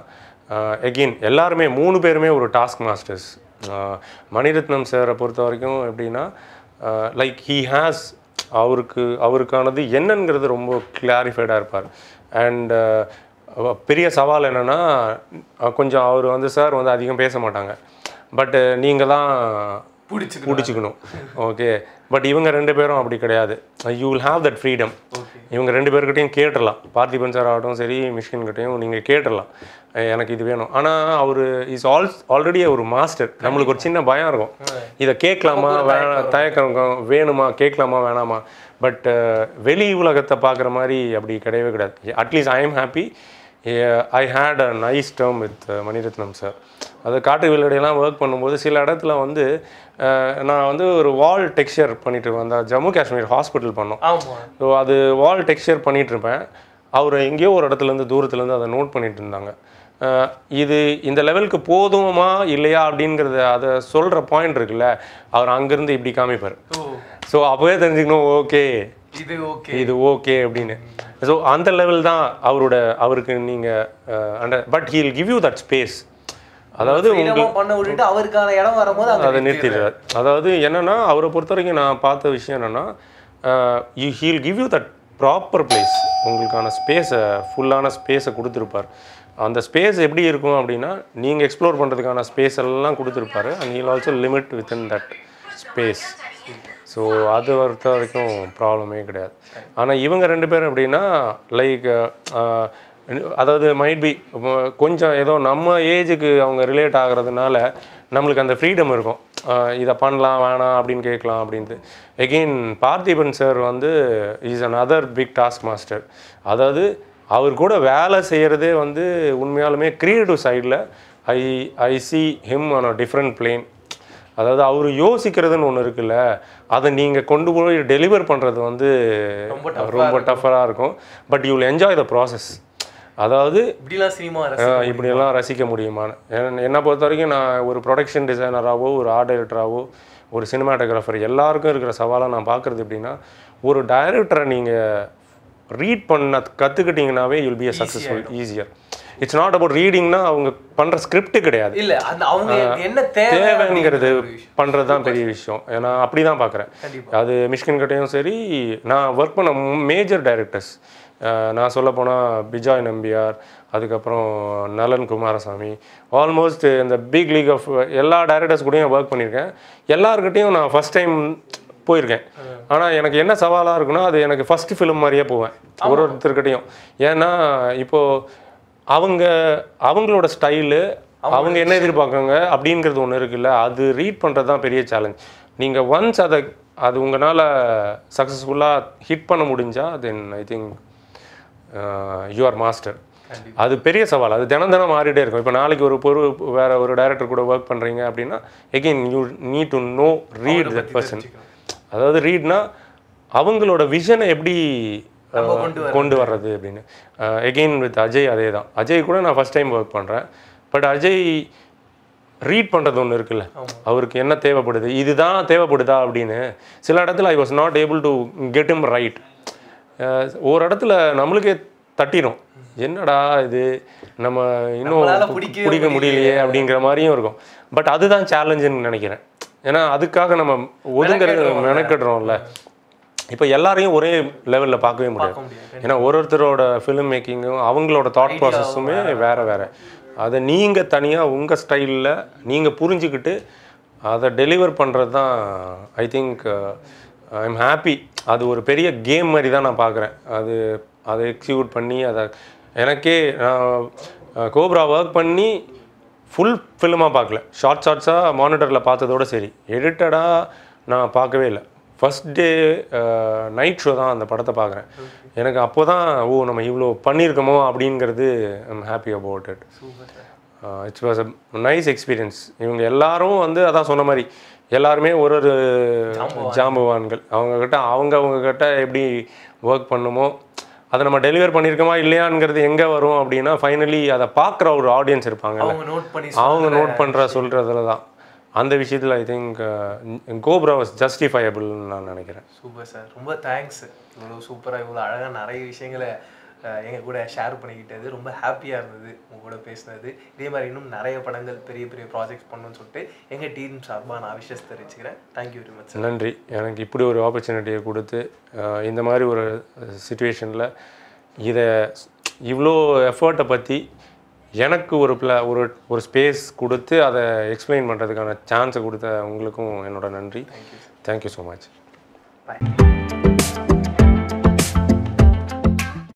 எகெயின் எல்லாருமே மூணு பேருமே ஒரு டாஸ்க் மாஸ்டர்ஸ். மணிரத்னம் சாரை பொறுத்த வரைக்கும் எப்படின்னா லைக் ஹீ ஹேஸ் அவருக்கு அவருக்கானது என்னங்கிறது ரொம்ப கிளாரிஃபைடாக இருப்பார். அண்ட் பெரிய சவால் என்னென்னா கொஞ்சம் அவர் வந்து சார் வந்து அதிகம் பேச மாட்டாங்க. பட்டு நீங்கள் தான் பிடிச்சி பிடிச்சிக்கணும். ஓகே, பட் இவங்க ரெண்டு பேரும் அப்படி கிடையாது. You will have that freedom. இவங்க ரெண்டு பேர்கிட்டையும் கேட்டுடலாம். பார்த்திபன் சார் ஆகட்டும் சரி, மிஷின்கிட்டையும் நீங்கள் கேட்டுடலாம் எனக்கு இது வேணும். ஆனால் அவர் இஸ் ஆல் ஆல்ரெடி ஒரு மாஸ்டர். நம்மளுக்கு ஒரு சின்ன பயம் இருக்கும், இதை கேட்கலாமா வேணா, தயக்கம் வேணுமா, கேட்கலாமா வேணாமா. பட் வெளி உலகத்தை பார்க்குற மாதிரி அப்படி கிடையவே கிடையாது. At least I am happy I had a nice term with Mani Ratnam sir. அது காட்டு வில்கடையெல்லாம் ஒர்க் பண்ணும்போது சில இடத்துல வந்து நான் வந்து ஒரு வால் டெக்ஸ்சர் பண்ணிட்டு இருப்பேன். அந்த ஜம்மு காஷ்மீர் ஹாஸ்பிட்டல் பண்ணோம். ஸோ அது வால் டெக்ஸ்சர் பண்ணிகிட்ருப்பேன். அவர் எங்கேயோ ஒரு இடத்துலேருந்து தூரத்துலேருந்து அதை நோட் பண்ணிட்டு இருந்தாங்க. இது இந்த லெவலுக்கு போதுமா இல்லையா அப்படிங்கிறத அதை சொல்கிற பாயிண்ட் இருக்குல்ல, அவர் அங்கேருந்து இப்படி காமிப்பார். ஸோ அப்போவே தெரிஞ்சுக்கணும் ஓகே இது ஓகே இது ஓகே அப்படின்னு. ஸோ அந்த லெவல் தான் அவரோட அவருக்கு நீங்கள் under. But he will give you that space. அதாவது அவருக்கான இடம் வரும்போது அதை நிறுத்திடுறாரு. அதாவது என்னென்னா அவரை பொறுத்த வரைக்கும் நான் பார்த்த விஷயம் என்னென்னா you he will give you that proper place. உங்களுக்கான ஸ்பேஸை ஃபுல்லான ஸ்பேஸை கொடுத்துருப்பார். அந்த ஸ்பேஸ் எப்படி இருக்கும் அப்படின்னா நீங்கள் எக்ஸ்ப்ளோர் பண்ணுறதுக்கான ஸ்பேஸ் எல்லாம் கொடுத்துருப்பாரு. And he will also limit within that space. So that's the problem. But like, uh, that might be, நம்ம ஏஜுக்கு அவங்க ரிலேட் ஆகிறதுனால நமக்கு அந்த ஃப்ரீடம் இருக்கும். இத பண்ணலாம் வேணாம் அப்படிን கேக்கலாம் அப்படிந்து. Again பார்த்திபன் சார் வந்து is another big task master. அதாவது அவர் கூட வேலை செய்யறதே வந்து உண்மையாலுமே கிரியேட்டிவ் சைடுல I I see him on a different plane. அதாவது அவர் யோசிக்கிறதுன்னு ஒன்னு இருக்குல அத நீங்க கொண்டு போய் டெலிவர் பண்றது வந்து ரொம்ப டஃபரா இருக்கும் but you will enjoy the process அதாவது இப்படிலாம் சினிமா ரசிக்க இப்படிலாம் ரசிக்க முடியுமா என்ன பொறுத்தவரைக்கும் நான் ஒரு ப்ரொடக்ஷன் டிசைனராவோ ஒரு ஆர்ட் டைரக்டராவோ ஒரு சினிமாட்டோகிராஃபர் எல்லாருக்கும் இருக்கிற சவாலா நான் பார்க்கிறது எப்படினா ஒரு டைரக்டரை நீங்க ரீட் பண்ண கத்துக்கிட்டீங்கனாவே you will be a successful easier it's not about reading na avanga pandra script kedaiyad illa avanga enna thevangiradu pandradhu dhaan periya vishayam ena apdi dhaan paakren adu mishkin kattayum seri na work panna major directors na solla pona Bijoy Nambiar adukaprom Nalan Kumarasamy almost in the big league of ella directors kudiyum work pannirken ellarkittayum na first time போயிருக்கேன் ஆனா எனக்கு என்ன சவாலா இருக்குனா அது எனக்கு first film மாதிரியே போவேன் ஒரு ஒருத்தர்கிட்டயும் ஏனா இப்போ அவங்க அவங்களோட ஸ்டைல் அவங்க என்ன எதிர்பார்க்கறாங்க அப்படிங்கிறது ஒன்னு இருக்குல்ல அது ரீட் பண்றது தான் பெரிய சவால் நீங்க once அத அது உங்கனால சக்சஸ்ஃபுல்லா ஹிட் பண்ண முடிஞ்சா then I think uh, you are master அது பெரிய சவால் அது தினம் தினம் மாறிட்டே இருக்கும் இப்போ நாளைக்கு ஒரு ஒரு வேற ஒரு டைரக்டர் கூட வர்க் பண்றீங்க அப்படினா again you need to know read that person அதாவது ரீட்னா அவங்களோட விஷனை எப்படி கொண்டு வரது அப்படினு again with Ajay அதேதான் Ajay கூட நான் first time work பண்றேன் பட் Ajay ரீட் பண்றது ஒன்னு இருக்குல அவருக்கு என்ன தேவைப்படுது இதுதான் தேவைப்படுதா அப்படினு சில இடத்துல I was not able to get him right ஒரு இடத்துல நமக்கே தட்டிரும் என்னடா இது நம்ம இன்னும் புடிக்க முடியலையே அப்படிங்கற மாதிரியும் இருக்கும் பட் அதுதான் சவால்னு நினைக்கிறேன் ஏனா அதுக்காக நம்ம ஒதுங்கறது நினைக்கிறோம்ல இப்போ எல்லாரையும் ஒரே லெவல்ல பார்க்கவே முடியாது ஏனா ஒவ்வொருத்தரோட film making அவங்களோட thought process-உமே வேற வேற அத நீங்க தனியா உங்க ஸ்டைல்ல நீங்க புரிஞ்சிக்கிட்டு அத டெலிவர் பண்றது தான் I think I am happy அது ஒரு பெரிய கேம் மாதிரி தான் நான் பார்க்கறேன் அது அத எக்ஸிக்யூட் பண்ணி அத எனக்கே கோப்ரா வர்க் பண்ணி full film-ஆ பார்க்கல short shots-ஆ monitor-ல பார்த்ததோட சரி edited-ஆ நான் பார்க்கவே இல்ல first day night show தான் அந்த படத்தை பார்க்கறேன் எனக்கு அப்போதான் ஓ நம்ம இவ்ளோ பண்ணிருக்கோமோ அப்படிங்கிறது I'm happy about it super uh, it was a nice experience இவங்க எல்லாரும் வந்து அதான் சொன்ன மாதிரி எல்லாரும் ஒரு ஒரு ஜாம்பவான்கள் அவங்க கிட்ட அவங்க அவங்க கிட்ட எப்படி வர்க் பண்ணுமோ அத நம்ம டெலிவர் பண்ணிருக்கமா இல்லையாங்கிறது எங்க வரும் அப்படினா ஃபைனலி அத பார்க்குற ஒரு ஆடியன்ஸ் இருப்பாங்க அவங்க நோட் பண்ணி அவங்க நோட் பண்ற சொல்றதுல தான் அந்த விஷயத்துல I think Cobra was justifiable நான் நினைக்கிறேன் சூப்பர் சார் ரொம்ப தேங்க்ஸ் இவ்வளவு சூப்பரா இவ்வளவு அழகா நிறைய விஷயங்களை எங்க கூட ஷேர் பண்ணிக்கிட்டது ரொம்ப ஹாப்பியா இருந்தது உங்க கூட பேசினது இதே மாதிரி இன்னும் நிறைய படங்கள் பெரிய பெரிய ப்ராஜெக்ட்ஸ் பண்ணனும்னு சொல்லிட்டு எங்க டீம் சார்பா நான் விஷஸ் தெரிவிச்சுக்கிறேன் Thank you very much sir நன்றி எனக்கு இப்படி ஒரு opportunity கொடுத்து இந்த மாதிரி ஒரு சிச்சுவேஷன்ல இத இவ்ளோ எஃபோர்ட் பத்தி எனக்கு ஒரு ஒரு ஒரு ஸ்பேஸ் கொடுத்து அத எக்ஸ்பிளைன் பண்றதுக்கான சான்ஸ் கொடுத்த உங்களுக்கும் என்னோட நன்றி Thank you so much Bye